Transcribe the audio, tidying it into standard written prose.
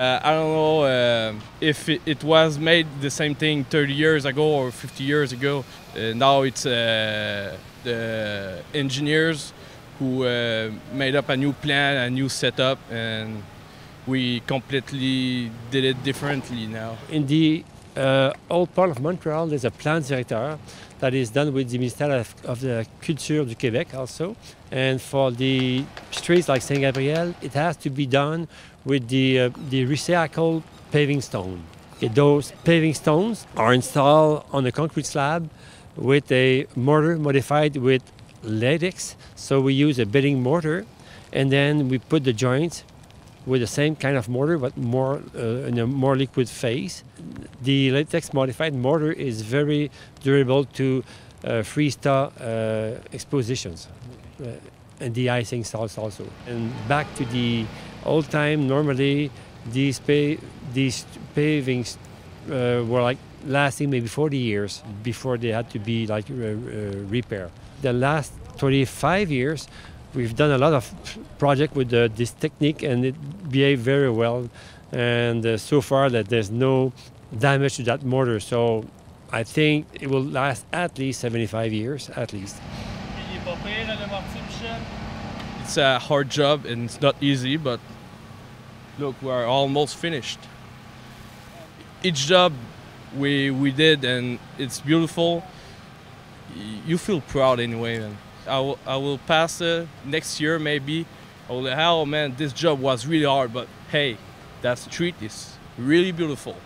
I don't know if it was made the same thing 30 years ago or 50 years ago. Now it's the engineers who made up a new plan, a new setup, and we completely did it differently now. In the old part of Montreal, there's a plan directeur that is done with the Ministère of the Culture du Québec also. And for the streets like Saint Gabriel, it has to be done with the recycled paving stone. Those paving stones are installed on a concrete slab with a mortar modified with latex. So we use a bedding mortar, and then we put the joints with the same kind of mortar, but more in a more liquid phase. The latex modified mortar is very durable to freeze-thaw expositions and de-icing salts also. And back to the old time, normally these pavings were like lasting maybe 40 years before they had to be like repaired. The last 25 years, we've done a lot of projects with this technique, and it behaved very well. And so far, that there's no damage to that mortar. So I think it will last at least 75 years, at least. It's a hard job and it's not easy, but look, we're almost finished. Each job we did, and it's beautiful. You feel proud anyway, man. I will pass next year maybe. Oh man, this job was really hard, but hey, that street is really beautiful.